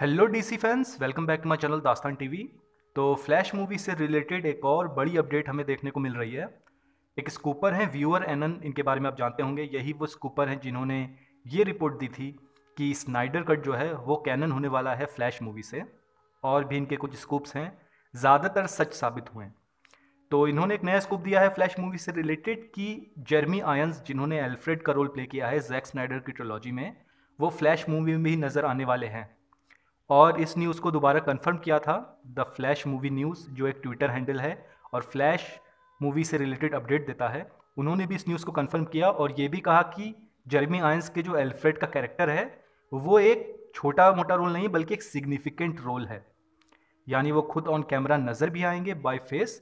Hello DC fans, welcome back to my channel Dastaan TV. तो Flash movie से related एक और बड़ी अपडेट हमें देखने को मिल रही है। एक स्कूपर हैं व्यूअर एनन, इनके बारे में आप जानते होंगे। यही वो स्कूपर हैं जिन्होंने ये रिपोर्ट दी थी कि स्नाइडर कट जो है वो कैनन होने वाला है फ्लैश मूवी से। और भी इनके कुछ स्कूप्स हैं, ज़्यादातर सच साबित हुए हैं। तो इन्होंने एक नया स्कूप दिया है फ्लैश मूवी से रिलेटेड कि जेरमी आयंस, जिन्होंने एल्फ्रेड का रोल प्ले किया है जैक स्नाइडर की ट्रिलॉजी में, वो फ्लैश मूवी में भी नज़र आने वाले हैं। और इस न्यूज़ को दोबारा कंफर्म किया था द फ्लैश मूवी न्यूज़, जो एक ट्विटर हैंडल है और फ्लैश मूवी से रिलेटेड अपडेट देता है। उन्होंने भी इस न्यूज़ को कंफर्म किया और ये भी कहा कि जेरेमी आयंस के जो एल्फ्रेड का कैरेक्टर है वो एक छोटा मोटा रोल नहीं बल्कि एक सिग्निफिकेंट रोल है। यानी वो खुद ऑन कैमरा नज़र भी आएंगे बाय फेस,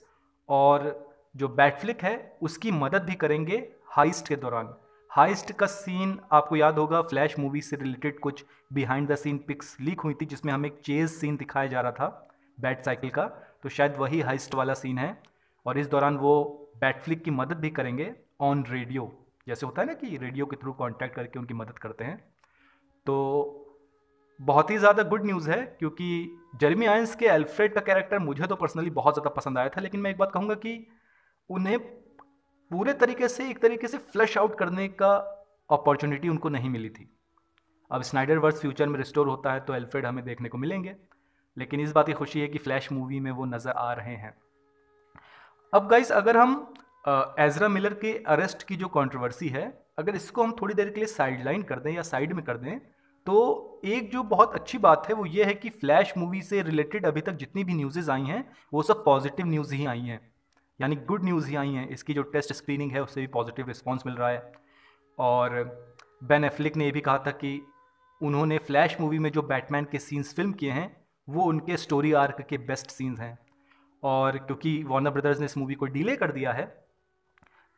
और जो बैटफ्लिक है उसकी मदद भी करेंगे हाइस्ट के दौरान। हाइस्ट का सीन आपको याद होगा, फ्लैश मूवी से रिलेटेड कुछ behind the scene pics leak हुई थी जिसमें हमें एक चेज सीन दिखाया जा रहा था बैट साइकिल का। तो शायद वही हाइस्ट वाला सीन है और इस दौरान वो बैटफ्लिक की मदद भी करेंगे ऑन रेडियो, जैसे होता है ना कि रेडियो के थ्रू कॉन्टैक्ट करके उनकी मदद करते हैं। तो बहुत ही ज़्यादा गुड न्यूज़ है, क्योंकि जेरेमी आयंस के एल्फ्रेड का कैरेक्टर मुझे तो पर्सनली बहुत ज़्यादा पसंद आया था। लेकिन मैं एक बात कहूँगा कि उन्हें पूरे तरीके से फ्लैश आउट करने का अपॉर्चुनिटी उनको नहीं मिली थी। अब स्नाइडर वर्स फ्यूचर में रिस्टोर होता है तो एल्फ्रेड हमें देखने को मिलेंगे, लेकिन इस बात की खुशी है कि फ्लैश मूवी में वो नज़र आ रहे हैं। अब गाइस, अगर हम एजरा मिलर के अरेस्ट की जो कंट्रोवर्सी है, अगर इसको हम थोड़ी देर के लिए साइडलाइन कर दें या साइड में कर दें, तो एक जो बहुत अच्छी बात है वो ये है कि फ्लैश मूवी से रिलेटेड अभी तक जितनी भी न्यूज़ेज़ आई हैं वो सब पॉजिटिव न्यूज़ ही आई हैं, यानी गुड न्यूज़ ही आई हैं। इसकी जो टेस्ट स्क्रीनिंग है उससे भी पॉजिटिव रिस्पांस मिल रहा है। और बेन एफ्लिक ने यह भी कहा था कि उन्होंने फ्लैश मूवी में जो बैटमैन के सीन्स फिल्म किए हैं वो उनके स्टोरी आर्क के बेस्ट सीन्स हैं। और क्योंकि वार्नर ब्रदर्स ने इस मूवी को डिले कर दिया है,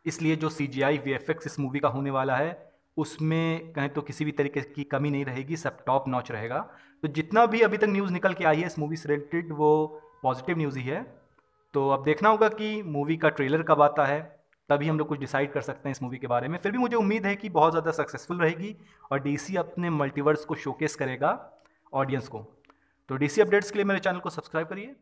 इसलिए जो CGI VFX इस मूवी का होने वाला है उसमें कहें तो किसी भी तरीके की कमी नहीं रहेगी, सब टॉप नॉच रहेगा। तो जितना भी अभी तक न्यूज़ निकल के आई है इस मूवी से रिलेटेड वो पॉजिटिव न्यूज़ ही है। तो अब देखना होगा कि मूवी का ट्रेलर कब आता है, तभी हम लोग कुछ डिसाइड कर सकते हैं इस मूवी के बारे में। फिर भी मुझे उम्मीद है कि बहुत ज़्यादा सक्सेसफुल रहेगी और DC अपने मल्टीवर्स को शोकेस करेगा ऑडियंस को। तो DC अपडेट्स के लिए मेरे चैनल को सब्सक्राइब करिए।